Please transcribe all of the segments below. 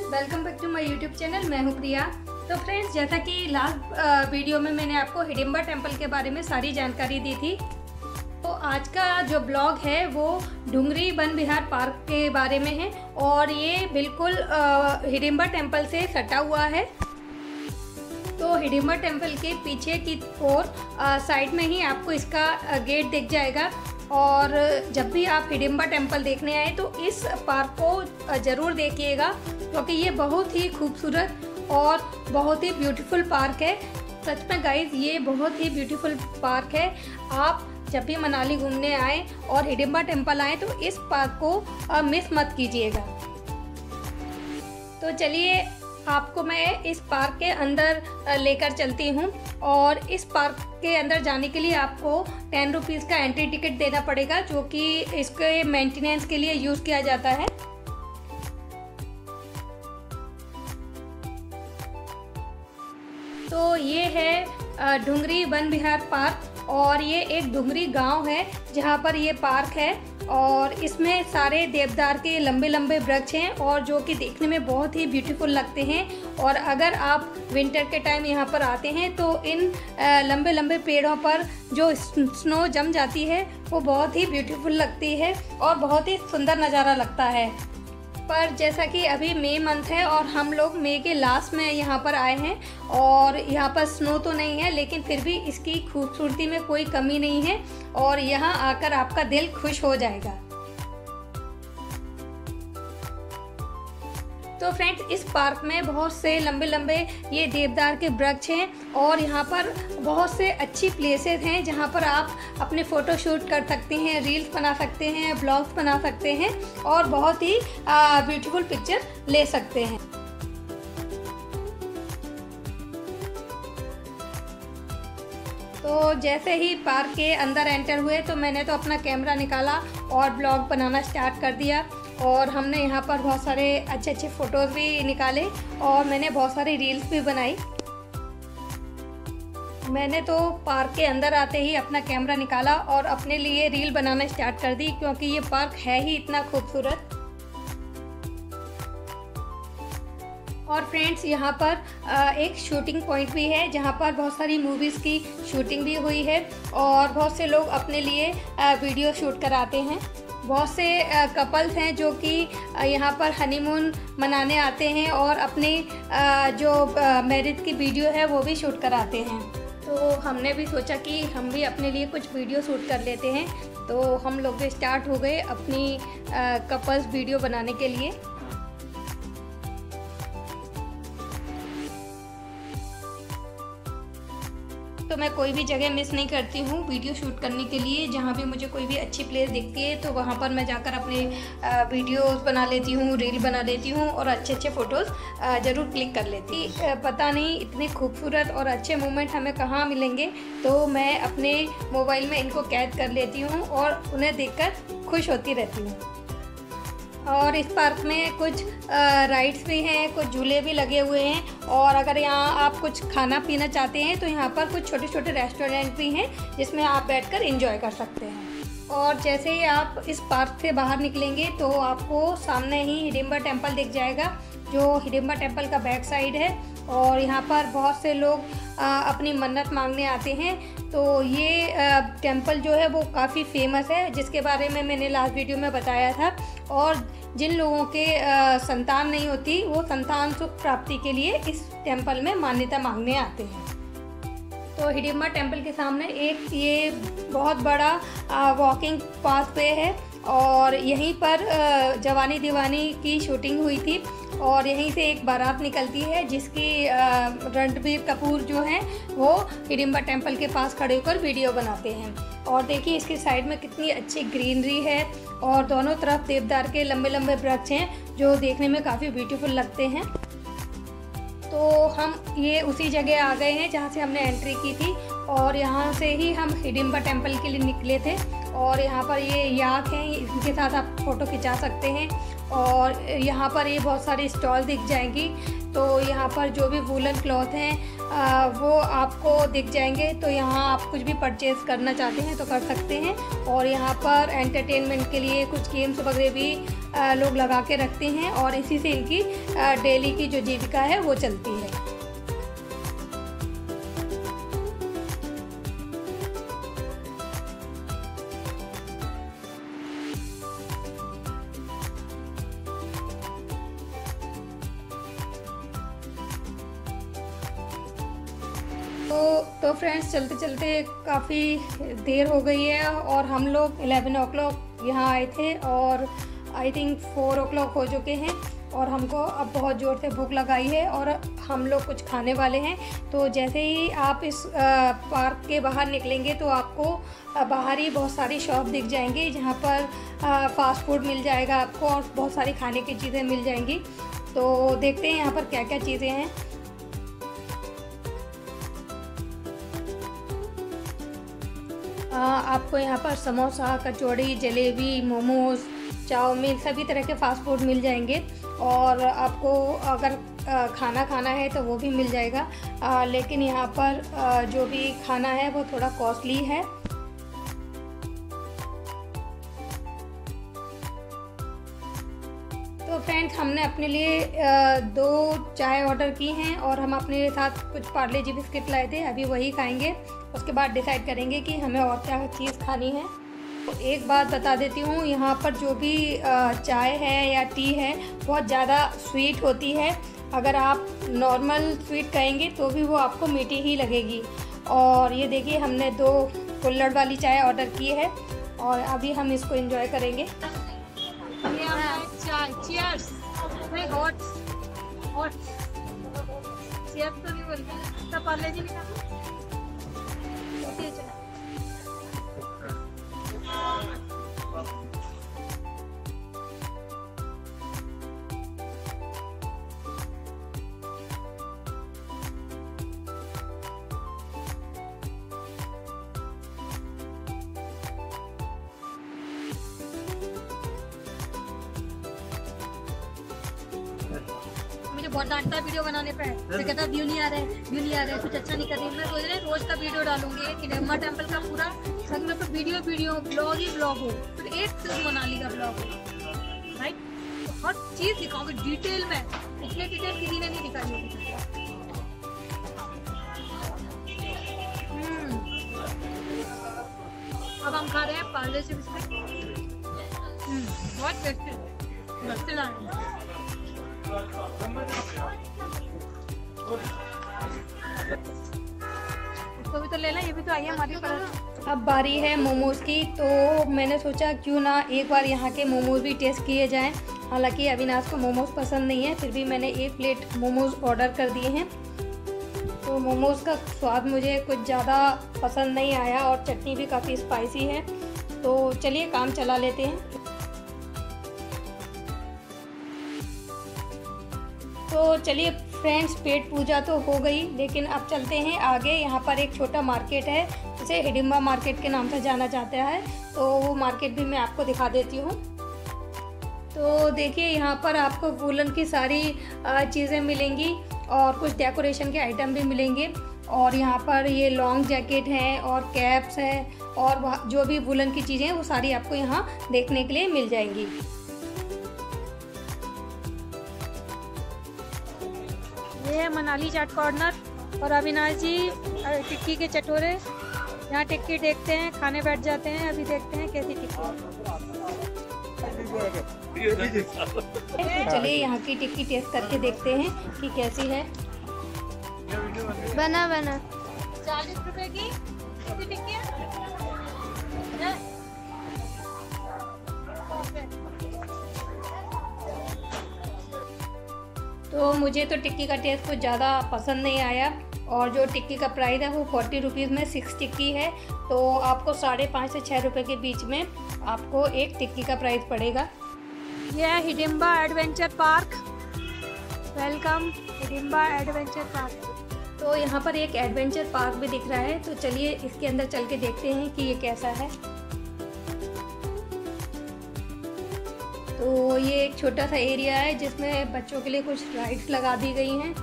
Friends, welcome back to my YouTube channel. मैं हूं प्रिया। तो फ्रेंड्स, जैसा कि लास्ट वीडियो में मैंने आपको हिडिम्बा टेम्पल के बारे में सारी जानकारी दी थी, तो आज का जो ब्लॉग है वो ढुंगरी वन विहार पार्क के बारे में है और ये बिल्कुल हिडिम्बा टेम्पल से सटा हुआ है। तो हिडिम्बा टेम्पल के पीछे की ओर साइड में ही आपको इसका गेट दिख जाएगा। और जब भी आप हिडिम्बा टेम्पल देखने आए तो इस पार्क को ज़रूर देखिएगा, क्योंकि ये बहुत ही खूबसूरत और बहुत ही ब्यूटीफुल पार्क है। सच में गाइज, ये बहुत ही ब्यूटीफुल पार्क है। आप जब भी मनाली घूमने आए और हिडिम्बा टेम्पल आए तो इस पार्क को मिस मत कीजिएगा। तो चलिए आपको मैं इस पार्क के अंदर लेकर चलती हूँ। और इस पार्क के अंदर जाने के लिए आपको 10 रुपीज़ का एंट्री टिकट देना पड़ेगा, जो कि इसके मेंटेनेंस के लिए यूज़ किया जाता है। तो ये है ढुंगरी वन विहार पार्क और ये एक ढुंगरी गांव है जहाँ पर ये पार्क है। और इसमें सारे देवदार के लंबे लंबे वृक्ष हैं और जो कि देखने में बहुत ही ब्यूटीफुल लगते हैं। और अगर आप विंटर के टाइम यहाँ पर आते हैं तो इन लंबे लंबे पेड़ों पर जो स्नो जम जाती है वो बहुत ही ब्यूटीफुल लगती है और बहुत ही सुंदर नज़ारा लगता है। पर जैसा कि अभी मई मंथ है और हम लोग मई के लास्ट में यहाँ पर आए हैं और यहाँ पर स्नो तो नहीं है, लेकिन फिर भी इसकी खूबसूरती में कोई कमी नहीं है और यहाँ आकर आपका दिल खुश हो जाएगा। तो फ्रेंड्स, इस पार्क में बहुत से लंबे लंबे ये देवदार के वृक्ष हैं और यहाँ पर बहुत से अच्छी प्लेसेस हैं जहाँ पर आप अपने फ़ोटो शूट कर सकते हैं, रील्स बना सकते हैं, ब्लॉग्स बना सकते हैं और बहुत ही ब्यूटीफुल पिक्चर ले सकते हैं। तो जैसे ही पार्क के अंदर एंटर हुए तो मैंने तो अपना कैमरा निकाला और ब्लॉग बनाना स्टार्ट कर दिया और हमने यहाँ पर बहुत सारे अच्छे अच्छे फ़ोटोज़ भी निकाले और मैंने बहुत सारी रील्स भी बनाई। मैंने तो पार्क के अंदर आते ही अपना कैमरा निकाला और अपने लिए रील बनाना स्टार्ट कर दी, क्योंकि ये पार्क है ही इतना खूबसूरत। और फ्रेंड्स, यहाँ पर एक शूटिंग पॉइंट भी है जहाँ पर बहुत सारी मूवीज़ की शूटिंग भी हुई है और बहुत से लोग अपने लिए वीडियो शूट कराते हैं। बहुत से कपल्स हैं जो कि यहाँ पर हनीमून मनाने आते हैं और अपने जो मैरिज की वीडियो है वो भी शूट कराते हैं। तो हमने भी सोचा कि हम भी अपने लिए कुछ वीडियो शूट कर लेते हैं। तो हम लोग भी स्टार्ट हो गए अपनी कपल्स वीडियो बनाने के लिए। तो मैं कोई भी जगह मिस नहीं करती हूँ वीडियो शूट करने के लिए। जहाँ भी मुझे कोई भी अच्छी प्लेस दिखती है तो वहाँ पर मैं जाकर अपने वीडियोस बना लेती हूँ, रील बना लेती हूँ और अच्छे अच्छे फ़ोटोज़ ज़रूर क्लिक कर लेती। पता नहीं इतने खूबसूरत और अच्छे मोमेंट हमें कहाँ मिलेंगे, तो मैं अपने मोबाइल में इनको कैद कर लेती हूँ और उन्हें देखकर खुश होती रहती हूँ। और इस पार्क में कुछ राइड्स भी हैं, कुछ झूले भी लगे हुए हैं और अगर यहाँ आप कुछ खाना पीना चाहते हैं तो यहाँ पर कुछ छोटे छोटे रेस्टोरेंट भी हैं जिसमें आप बैठकर एंजॉय कर सकते हैं। और जैसे ही आप इस पार्क से बाहर निकलेंगे तो आपको सामने ही हिडिम्बा टेम्पल दिख जाएगा, जो हिडिम्बा टेम्पल का बैक साइड है। और यहाँ पर बहुत से लोग अपनी मन्नत मांगने आते हैं। तो ये टेम्पल जो है वो काफ़ी फेमस है, जिसके बारे में मैंने लास्ट वीडियो में बताया था। और जिन लोगों के संतान नहीं होती वो संतान सुख प्राप्ति के लिए इस टेम्पल में मान्यता मांगने आते हैं। तो हिडिम्बा टेम्पल के सामने एक ये बहुत बड़ा वॉकिंग पाथवे है और यहीं पर जवानी दीवानी की शूटिंग हुई थी और यहीं से एक बारात निकलती है जिसकी रणवीर कपूर जो हैं वो हिडिम्बा टेम्पल के पास खड़े होकर वीडियो बनाते हैं। और देखिए इसके साइड में कितनी अच्छी ग्रीनरी है और दोनों तरफ देवदार के लंबे लंबे वृक्ष हैं जो देखने में काफ़ी ब्यूटीफुल लगते हैं। तो हम ये उसी जगह आ गए हैं जहाँ से हमने एंट्री की थी और यहाँ से ही हम हिडिम्बा टेम्पल के लिए निकले थे। और यहाँ पर ये याक हैं, इनके साथ आप फ़ोटो खिंचा सकते हैं। और यहाँ पर ये बहुत सारे स्टॉल दिख जाएंगी। तो यहाँ पर जो भी वूलन क्लॉथ हैं वो आपको दिख जाएंगे। तो यहाँ आप कुछ भी परचेज़ करना चाहते हैं तो कर सकते हैं। और यहाँ पर एंटरटेनमेंट के लिए कुछ गेम्स वगैरह भी लोग लगा के रखते हैं और इसी से इनकी डेली की जो जीविका है वो चलती है। तो फ्रेंड्स चलते चलते काफ़ी देर हो गई है और हम लोग 11 o'clock यहाँ आए थे और आई थिंक 4 o'clock हो चुके हैं और हमको अब बहुत ज़ोर से भूख लगाई है और हम लोग कुछ खाने वाले हैं। तो जैसे ही आप इस पार्क के बाहर निकलेंगे तो आपको बाहर ही बहुत सारी शॉप दिख जाएंगी जहाँ पर फ़ास्ट फूड मिल जाएगा आपको और बहुत सारी खाने की चीज़ें मिल जाएंगी। तो देखते हैं यहाँ पर क्या क्या चीज़ें हैं। आपको यहाँ पर समोसा, कचौड़ी, जलेबी, मोमोज, चाउमीन सभी तरह के फ़ास्ट फूड मिल जाएंगे और आपको अगर खाना खाना है तो वो भी मिल जाएगा। लेकिन यहाँ पर जो भी खाना है वो थोड़ा कॉस्टली है। तो फ्रेंड्स हमने अपने लिए 2 चाय ऑर्डर की हैं और हम अपने साथ कुछ पार्ले जी बिस्किट लाए थे, अभी वही खाएंगे। उसके बाद डिसाइड करेंगे कि हमें और क्या चीज़ खानी है। तो एक बात बता देती हूँ, यहाँ पर जो भी चाय है या टी है बहुत ज़्यादा स्वीट होती है। अगर आप नॉर्मल स्वीट कहेंगे तो भी वो आपको मीठी ही लगेगी। और ये देखिए हमने 2 कुल्हड़ वाली चाय ऑर्डर की है और अभी हम इसको एंजॉय करेंगे। चाय चीयर्स हॉट हॉट चीयर्स तो नहीं बोलते पार्ले जी ने। मुझे बहुत डांटता वीडियो बनाने पे, मैं कहता व्यू नहीं आ रहे, व्यू नहीं आ रहे, कुछ अच्छा नहीं कर रही। मैं सोच रही रोज का वीडियो डालूंगी कि हिडिम्बा टेम्पल का पूरा सब में तो वीडियो वीडियो ब्लॉग ही ब्लॉग हो, फिर एक सिर्फ मनाली का ब्लॉग हो, राइट। तो हर चीज़ दिखाऊंगी डिटेल में, इतने डिटेल किसी ने नहीं दिखाई होगी। अब हम खा रहे हैं पार्ले जी बिस्किट, बहुत टेस्टी। इसको भी तो लेना, ये भी तो आई है हमारी पास। अब बारी है मोमोज़ की, तो मैंने सोचा क्यों ना एक बार यहाँ के मोमोज़ भी टेस्ट किए जाएं। हालांकि अविनाश को मोमोज़ पसंद नहीं है, फिर भी मैंने 1 प्लेट मोमोज़ ऑर्डर कर दिए हैं। तो मोमोज़ का स्वाद मुझे कुछ ज़्यादा पसंद नहीं आया और चटनी भी काफ़ी स्पाइसी है। तो चलिए काम चला लेते हैं। तो चलिए फ्रेंड्स पेट पूजा तो हो गई, लेकिन अब चलते हैं आगे। यहाँ पर एक छोटा मार्केट है जिसे हिडिम्बा मार्केट के नाम से जाना जाता है, तो वो मार्केट भी मैं आपको दिखा देती हूँ। तो देखिए यहाँ पर आपको वूलन की सारी चीज़ें मिलेंगी और कुछ डेकोरेशन के आइटम भी मिलेंगे। और यहाँ पर ये लॉन्ग जैकेट हैं और कैप्स हैं और जो भी वूलन की चीज़ें हैं वो सारी आपको यहाँ देखने के लिए मिल जाएंगी। ये मनाली चाट कॉर्नर और अविनाश जी टिक्की के चटोरे, यहाँ टिक्की देखते हैं, खाने बैठ जाते हैं। अभी देखते हैं कैसी टिक्की। चलिए यहाँ की टिक्की टेस्ट करके देखते हैं कि कैसी है। बना बना 40 रुपए की टिक्की है। तो मुझे तो टिक्की का टेस्ट कुछ ज़्यादा पसंद नहीं आया और जो टिक्की का प्राइस है वो 40 रुपीज़ में 6 टिक्की है। तो आपको 5.5 से 6 रुपये के बीच में आपको एक टिक्की का प्राइस पड़ेगा। यह है Hidimba adventure park, welcome Hidimba adventure park. तो यहाँ पर एक एडवेंचर पार्क भी दिख रहा है, तो चलिए इसके अंदर चल के देखते हैं कि ये कैसा है। तो तो ये एक छोटा सा एरिया है जिसमें बच्चों के लिए कुछ राइड्स लगा दी गई हैं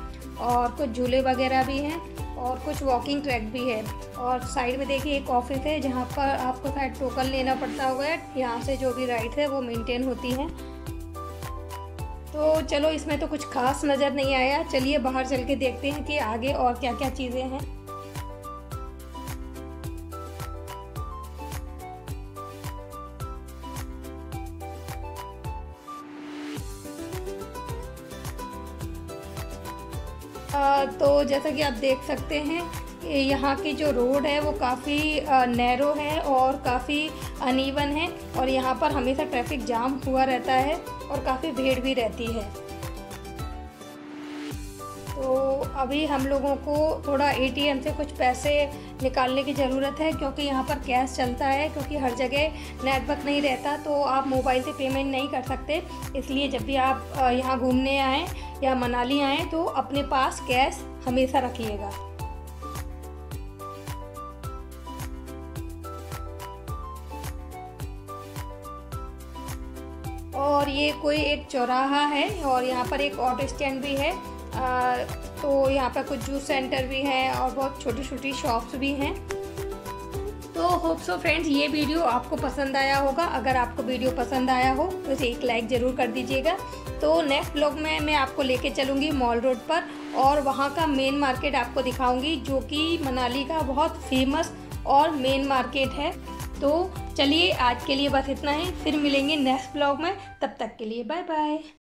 और कुछ झूले वगैरह भी हैं और कुछ वॉकिंग ट्रैक भी है। और साइड में देखिए एक ऑफिस है जहाँ पर आपको शायद टोकन लेना पड़ता होगा, यहाँ से जो भी राइड है वो मेंटेन होती है। तो चलो इसमें तो कुछ खास नज़र नहीं आया, चलिए बाहर चल के देखते हैं कि आगे और क्या क्या चीज़ें हैं। तो जैसा कि आप देख सकते हैं यहाँ की जो रोड है वो काफ़ी नैरो है और काफ़ी अनइवन है और यहाँ पर हमेशा ट्रैफिक जाम हुआ रहता है और काफ़ी भीड़ भी रहती है। तो अभी हम लोगों को थोड़ा ATM से कुछ पैसे निकालने की ज़रूरत है क्योंकि यहाँ पर कैश चलता है, क्योंकि हर जगह नेटवर्क नहीं रहता तो आप मोबाइल से पेमेंट नहीं कर सकते। इसलिए जब भी आप यहाँ घूमने आएँ या मनाली आएँ तो अपने पास कैश हमेशा रखिएगा। और ये कोई एक चौराहा है और यहाँ पर एक ऑटो स्टैंड भी है। तो यहाँ पर कुछ जूस सेंटर भी हैं और बहुत छोटी छोटी शॉप्स भी हैं। तो होप सो फ्रेंड्स ये वीडियो आपको पसंद आया होगा। अगर आपको वीडियो पसंद आया हो तो इसे एक लाइक ज़रूर कर दीजिएगा। तो नेक्स्ट ब्लॉग में मैं आपको लेके चलूँगी मॉल रोड पर और वहाँ का मेन मार्केट आपको दिखाऊँगी जो कि मनाली का बहुत फेमस और मेन मार्केट है। तो चलिए आज के लिए बस इतना ही, फिर मिलेंगे नेक्स्ट ब्लॉग में, तब तक के लिए बाय बाय।